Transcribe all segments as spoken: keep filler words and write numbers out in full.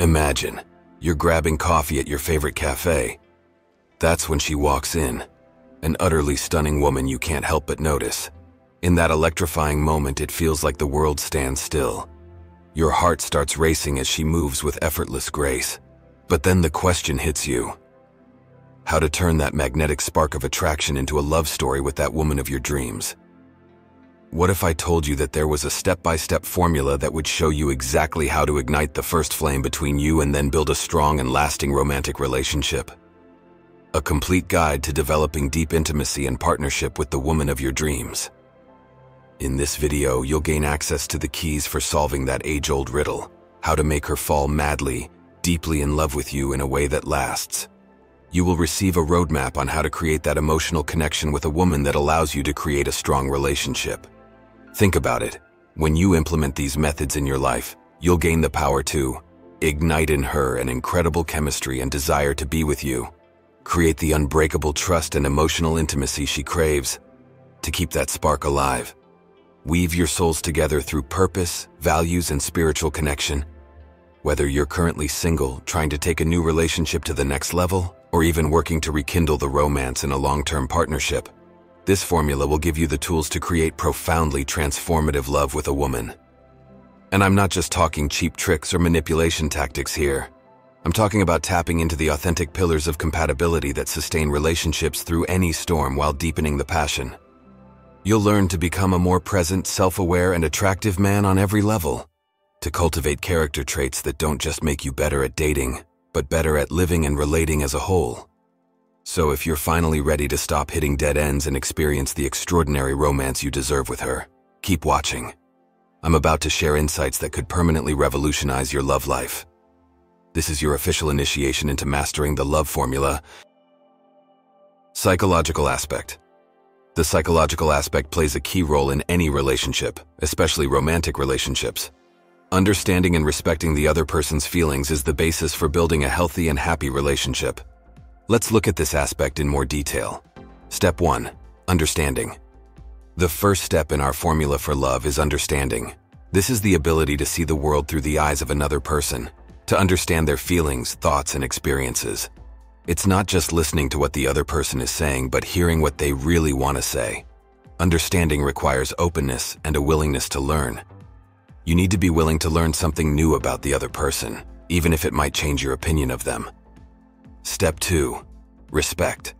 Imagine, you're grabbing coffee at your favorite cafe. That's when she walks in, an utterly stunning woman you can't help but notice. In that electrifying moment, it feels like the world stands still. Your heart starts racing as she moves with effortless grace. But then the question hits you. How to turn that magnetic spark of attraction into a love story with that woman of your dreams? What if I told you that there was a step-by-step formula that would show you exactly how to ignite the first flame between you and then build a strong and lasting romantic relationship? A complete guide to developing deep intimacy and partnership with the woman of your dreams. In this video, you'll gain access to the keys for solving that age-old riddle, how to make her fall madly, deeply in love with you in a way that lasts. You will receive a roadmap on how to create that emotional connection with a woman that allows you to create a strong relationship. Think about it. When you implement these methods in your life, you'll gain the power to ignite in her an incredible chemistry and desire to be with you, create the unbreakable trust and emotional intimacy she craves, to keep that spark alive. Weave your souls together through purpose, values, and spiritual connection. Whether you're currently single, trying to take a new relationship to the next level, or even working to rekindle the romance in a long-term partnership, this formula will give you the tools to create profoundly transformative love with a woman. And I'm not just talking cheap tricks or manipulation tactics here. I'm talking about tapping into the authentic pillars of compatibility that sustain relationships through any storm while deepening the passion. You'll learn to become a more present, self-aware, and attractive man on every level, to cultivate character traits that don't just make you better at dating, but better at living and relating as a whole. So if you're finally ready to stop hitting dead ends and experience the extraordinary romance you deserve with her, keep watching. I'm about to share insights that could permanently revolutionize your love life. This is your official initiation into mastering the love formula. Psychological aspect. The psychological aspect plays a key role in any relationship, especially romantic relationships. Understanding and respecting the other person's feelings is the basis for building a healthy and happy relationship. Let's look at this aspect in more detail. Step one. Understanding. The first step in our formula for love is understanding. This is the ability to see the world through the eyes of another person, to understand their feelings, thoughts, and experiences. It's not just listening to what the other person is saying, but hearing what they really want to say. Understanding requires openness and a willingness to learn. You need to be willing to learn something new about the other person, even if it might change your opinion of them. Step two. Respect.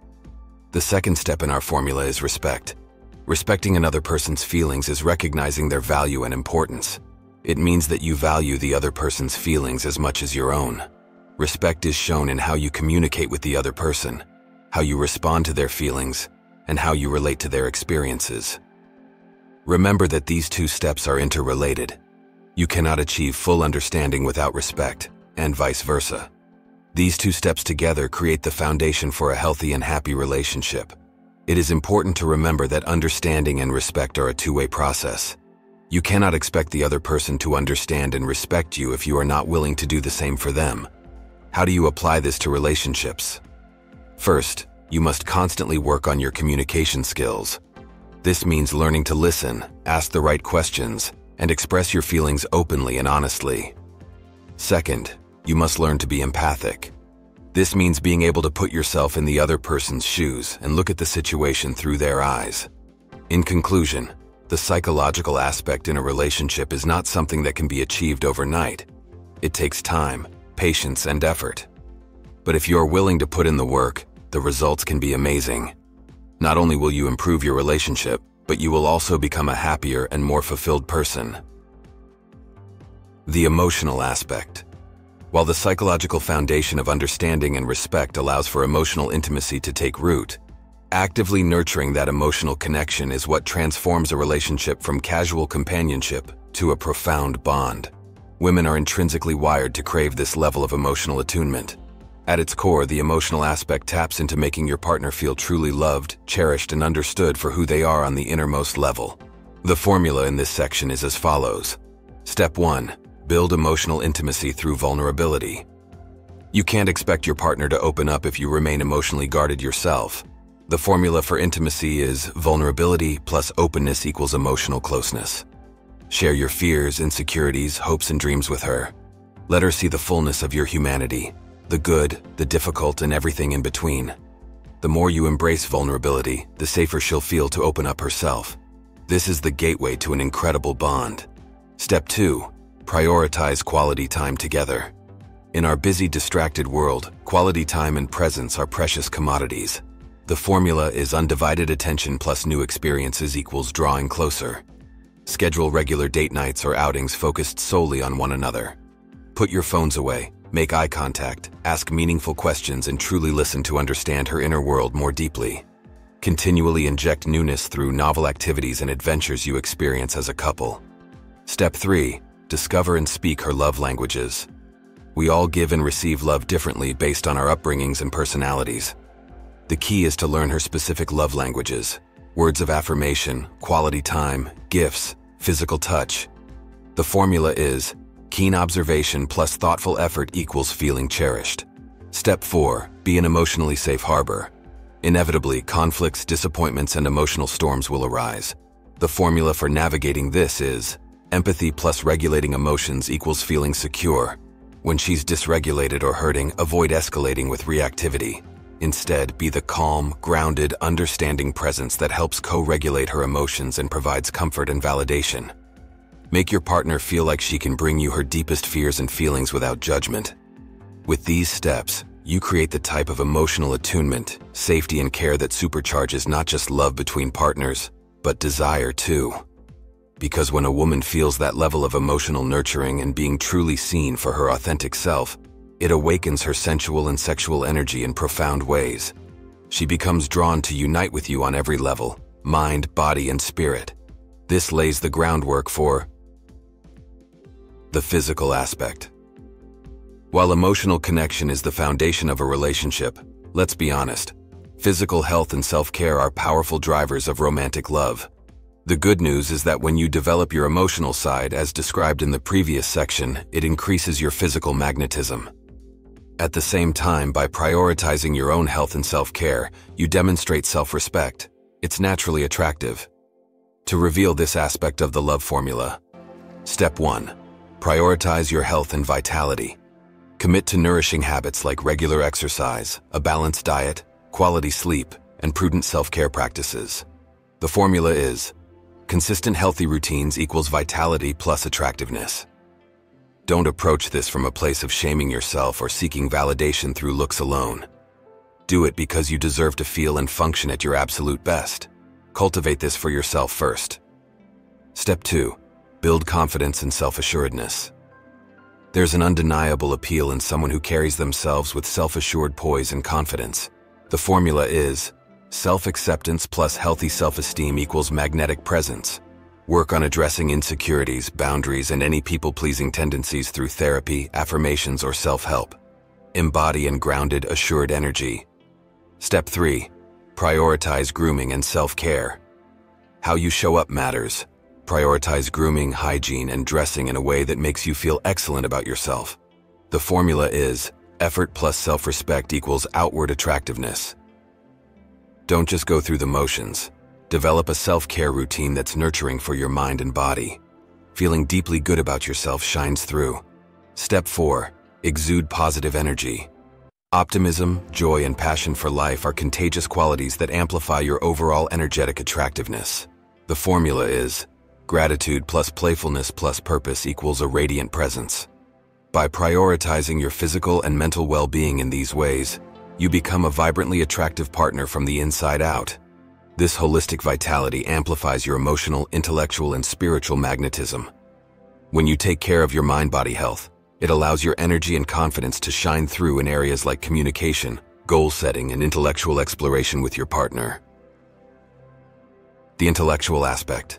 The second step in our formula is respect. Respecting another person's feelings is recognizing their value and importance. It means that you value the other person's feelings as much as your own. Respect is shown in how you communicate with the other person, how you respond to their feelings, and how you relate to their experiences. Remember that these two steps are interrelated. You cannot achieve full understanding without respect, and vice versa. These two steps together create the foundation for a healthy and happy relationship. It is important to remember that understanding and respect are a two-way process. You cannot expect the other person to understand and respect you if you are not willing to do the same for them. How do you apply this to relationships? First, you must constantly work on your communication skills. This means learning to listen, ask the right questions, and express your feelings openly and honestly. Second, you must learn to be empathic. This means being able to put yourself in the other person's shoes and look at the situation through their eyes. In conclusion, the psychological aspect in a relationship is not something that can be achieved overnight. It takes time, patience, and effort. But if you're willing to put in the work, the results can be amazing. Not only will you improve your relationship, but you will also become a happier and more fulfilled person. The emotional aspect. While the psychological foundation of understanding and respect allows for emotional intimacy to take root, actively nurturing that emotional connection is what transforms a relationship from casual companionship to a profound bond. Women are intrinsically wired to crave this level of emotional attunement. At its core, the emotional aspect taps into making your partner feel truly loved, cherished, and understood for who they are on the innermost level. The formula in this section is as follows. Step one. Build emotional intimacy through vulnerability. You can't expect your partner to open up if you remain emotionally guarded yourself. The formula for intimacy is vulnerability plus openness equals emotional closeness. Share your fears, insecurities, hopes, and dreams with her. Let her see the fullness of your humanity, the good, the difficult, and everything in between. The more you embrace vulnerability, the safer she'll feel to open up herself. This is the gateway to an incredible bond. Step two, prioritize quality time together. In our busy, distracted world, quality time and presence are precious commodities. The formula is undivided attention plus new experiences equals drawing closer. Schedule regular date nights or outings focused solely on one another. Put your phones away, make eye contact, ask meaningful questions, and truly listen to understand her inner world more deeply. Continually inject newness through novel activities and adventures you experience as a couple. Step three, discover and speak her love languages. We all give and receive love differently based on our upbringings and personalities. The key is to learn her specific love languages: words of affirmation, quality time, gifts, physical touch. The formula is keen observation plus thoughtful effort equals feeling cherished. Step four, be an emotionally safe harbor. Inevitably, conflicts, disappointments, and emotional storms will arise. The formula for navigating this is empathy plus regulating emotions equals feeling secure. When she's dysregulated or hurting, avoid escalating with reactivity. Instead, be the calm, grounded, understanding presence that helps co-regulate her emotions and provides comfort and validation. Make your partner feel like she can bring you her deepest fears and feelings without judgment. With these steps, you create the type of emotional attunement, safety, and care that supercharges not just love between partners, but desire too. Because when a woman feels that level of emotional nurturing and being truly seen for her authentic self, it awakens her sensual and sexual energy in profound ways. She becomes drawn to unite with you on every level: mind, body, and spirit. This lays the groundwork for the physical aspect. While emotional connection is the foundation of a relationship, let's be honest, physical health and self-care are powerful drivers of romantic love. The good news is that when you develop your emotional side, as described in the previous section, it increases your physical magnetism. At the same time, by prioritizing your own health and self-care, you demonstrate self-respect. It's naturally attractive. To reveal this aspect of the love formula, step one, prioritize your health and vitality. Commit to nourishing habits like regular exercise, a balanced diet, quality sleep, and prudent self-care practices. The formula is consistent healthy routines equals vitality plus attractiveness. Don't approach this from a place of shaming yourself or seeking validation through looks alone. Do it because you deserve to feel and function at your absolute best. Cultivate this for yourself first. Step two, build confidence and self-assuredness. There's an undeniable appeal in someone who carries themselves with self-assured poise and confidence. The formula is self-acceptance plus healthy self-esteem equals magnetic presence. Work on addressing insecurities, boundaries, and any people-pleasing tendencies through therapy, affirmations, or self-help. Embody and grounded, assured energy. Step three, prioritize grooming and self-care. How you show up matters. Prioritize grooming, hygiene, and dressing in a way that makes you feel excellent about yourself. The formula is effort plus self-respect equals outward attractiveness. Don't just go through the motions. Develop a self-care routine that's nurturing for your mind and body. Feeling deeply good about yourself shines through. Step four, exude positive energy. Optimism, joy, and passion for life are contagious qualities that amplify your overall energetic attractiveness. The formula is gratitude plus playfulness plus purpose equals a radiant presence. By prioritizing your physical and mental well-being in these ways, you become a vibrantly attractive partner from the inside out. This holistic vitality amplifies your emotional, intellectual, and spiritual magnetism. When you take care of your mind-body health, it allows your energy and confidence to shine through in areas like communication, goal setting, and intellectual exploration with your partner. The intellectual aspect.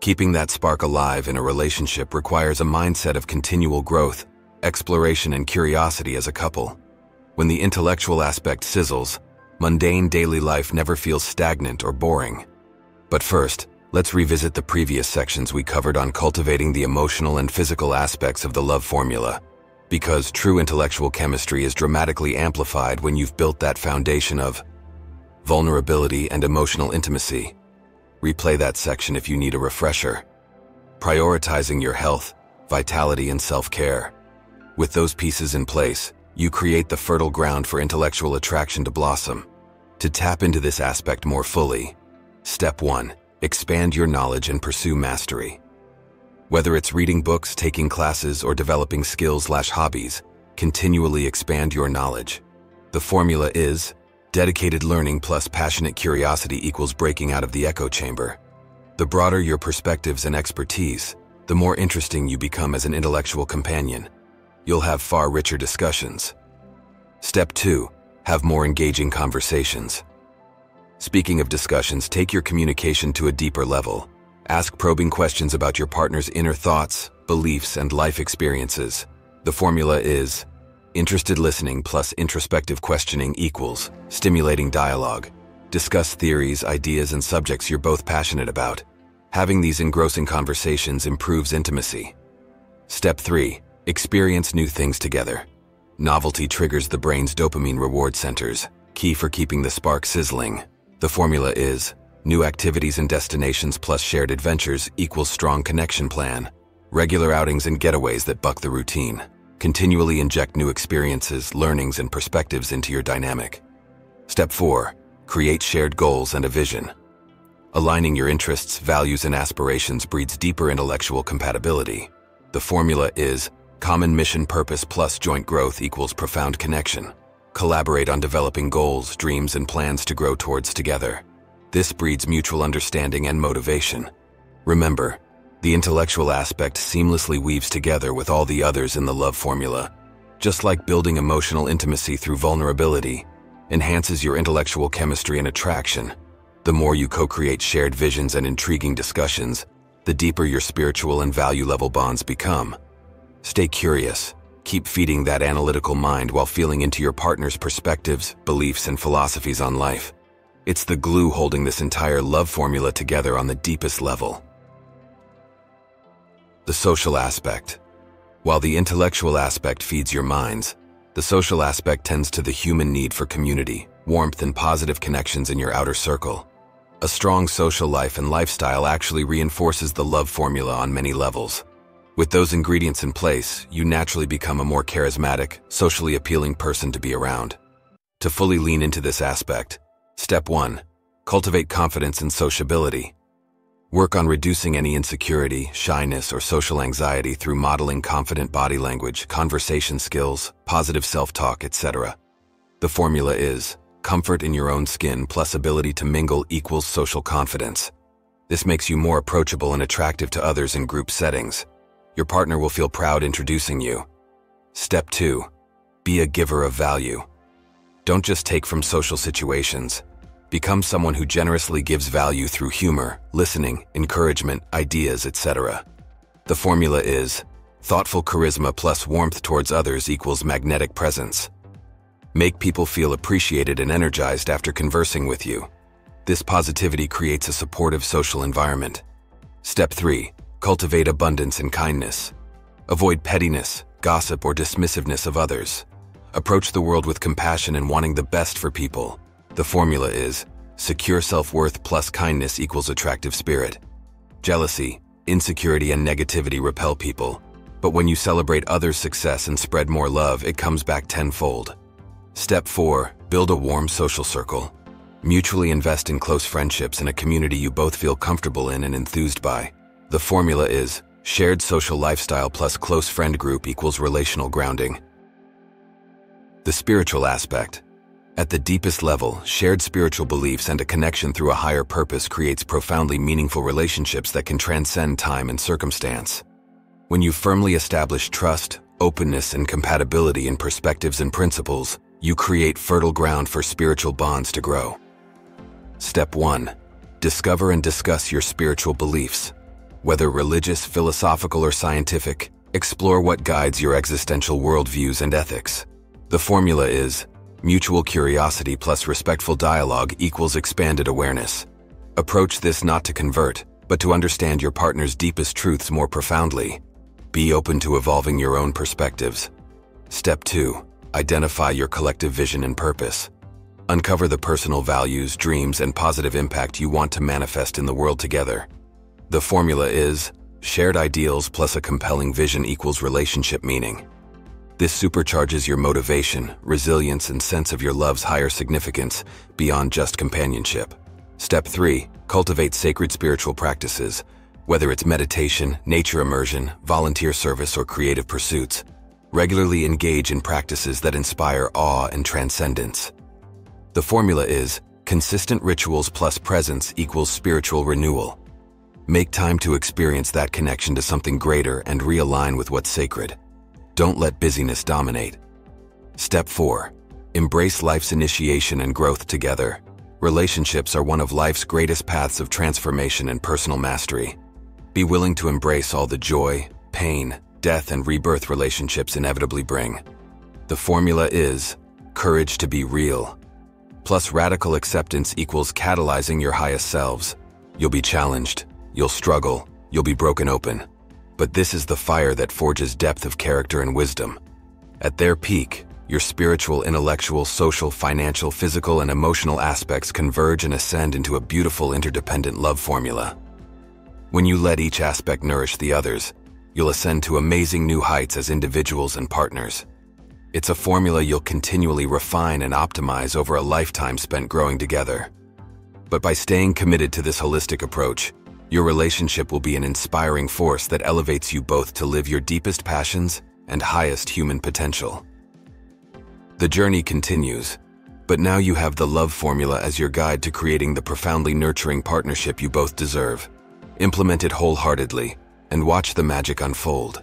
Keeping that spark alive in a relationship requires a mindset of continual growth, exploration, and curiosity as a couple. When the intellectual aspect sizzles, mundane daily life never feels stagnant or boring. But first, let's revisit the previous sections we covered on cultivating the emotional and physical aspects of the love formula, because true intellectual chemistry is dramatically amplified when you've built that foundation of vulnerability and emotional intimacy. Replay that section if you need a refresher. Prioritizing your health, vitality, and self-care. With those pieces in place, you create the fertile ground for intellectual attraction to blossom. To tap into this aspect more fully, step one. Expand your knowledge and pursue mastery. Whether it's reading books, taking classes, or developing skills slash hobbies, continually expand your knowledge. The formula is dedicated learning plus passionate curiosity equals breaking out of the echo chamber. The broader your perspectives and expertise, the more interesting you become as an intellectual companion. You'll have far richer discussions. Step two. Have more engaging conversations. Speaking of discussions, take your communication to a deeper level. Ask probing questions about your partner's inner thoughts, beliefs, and life experiences. The formula is interested listening plus introspective questioning equals stimulating dialogue. Discuss theories, ideas, and subjects you're both passionate about. Having these engrossing conversations improves intimacy. Step three. Experience new things together. Novelty triggers the brain's dopamine reward centers, key for keeping the spark sizzling. The formula is new activities and destinations plus shared adventures equals strong connection plan. Regular outings and getaways that buck the routine. Continually inject new experiences, learnings, and perspectives into your dynamic. Step four. Create shared goals and a vision. Aligning your interests, values, and aspirations breeds deeper intellectual compatibility. The formula is common mission purpose plus joint growth equals profound connection. Collaborate on developing goals, dreams, and plans to grow towards together. This breeds mutual understanding and motivation. Remember, the intellectual aspect seamlessly weaves together with all the others in the love formula. Just like building emotional intimacy through vulnerability enhances your intellectual chemistry and attraction, the more you co-create shared visions and intriguing discussions, the deeper your spiritual and value-level bonds become. Stay curious. Keep feeding that analytical mind while feeling into your partner's perspectives, beliefs, and philosophies on life. It's the glue holding this entire love formula together on the deepest level. The social aspect. While the intellectual aspect feeds your minds, the social aspect tends to the human need for community, warmth, and positive connections in your outer circle. A strong social life and lifestyle actually reinforces the love formula on many levels. With those ingredients in place, you naturally become a more charismatic, socially appealing person to be around. To fully lean into this aspect, step one. Cultivate confidence and sociability. Work on reducing any insecurity, shyness, or social anxiety through modeling confident body language, conversation skills, positive self-talk, et cetera. The formula is comfort in your own skin plus ability to mingle equals social confidence. This makes you more approachable and attractive to others in group settings. Your partner will feel proud introducing you. Step two. Be a giver of value. Don't just take from social situations. Become someone who generously gives value through humor, listening, encouragement, ideas, et cetera. The formula is thoughtful charisma plus warmth towards others equals magnetic presence. Make people feel appreciated and energized after conversing with you. This positivity creates a supportive social environment. Step three. Cultivate abundance and kindness. Avoid pettiness, gossip, or dismissiveness of others. Approach the world with compassion and wanting the best for people. The formula is secure self-worth plus kindness equals attractive spirit. Jealousy, insecurity, and negativity repel people, but when you celebrate others' success and spread more love, it comes back tenfold. Step four. Build a warm social circle. Mutually invest in close friendships and a community you both feel comfortable in and enthused by. The formula is shared social lifestyle plus close friend group equals relational grounding. The spiritual aspect. At the deepest level, shared spiritual beliefs and a connection through a higher purpose creates profoundly meaningful relationships that can transcend time and circumstance. When you firmly establish trust, openness, and compatibility in perspectives and principles, you create fertile ground for spiritual bonds to grow. Step one. Discover and discuss your spiritual beliefs. Whether religious, philosophical, or scientific, explore what guides your existential worldviews and ethics. The formula is mutual curiosity plus respectful dialogue equals expanded awareness. Approach this not to convert, but to understand your partner's deepest truths more profoundly. Be open to evolving your own perspectives. Step two. Identify your collective vision and purpose. Uncover the personal values, dreams, and positive impact you want to manifest in the world together. The formula is shared ideals plus a compelling vision equals relationship meaning. This supercharges your motivation, resilience, and sense of your love's higher significance beyond just companionship. Step three. Cultivate sacred spiritual practices. Whether it's meditation, nature immersion, volunteer service, or creative pursuits, regularly engage in practices that inspire awe and transcendence. The formula is consistent rituals plus presence equals spiritual renewal. Make time to experience that connection to something greater and realign with what's sacred. Don't let busyness dominate. Step four. Embrace life's initiation and growth together. Relationships are one of life's greatest paths of transformation and personal mastery. Be willing to embrace all the joy, pain, death, and rebirth relationships inevitably bring. The formula is courage to be real, plus radical acceptance equals catalyzing your highest selves. You'll be challenged, you'll struggle, you'll be broken open. But this is the fire that forges depth of character and wisdom. At their peak, your spiritual, intellectual, social, financial, physical, and emotional aspects converge and ascend into a beautiful interdependent love formula. When you let each aspect nourish the others, you'll ascend to amazing new heights as individuals and partners. It's a formula you'll continually refine and optimize over a lifetime spent growing together. But by staying committed to this holistic approach, your relationship will be an inspiring force that elevates you both to live your deepest passions and highest human potential. The journey continues, but now you have the love formula as your guide to creating the profoundly nurturing partnership you both deserve. Implement it wholeheartedly and watch the magic unfold.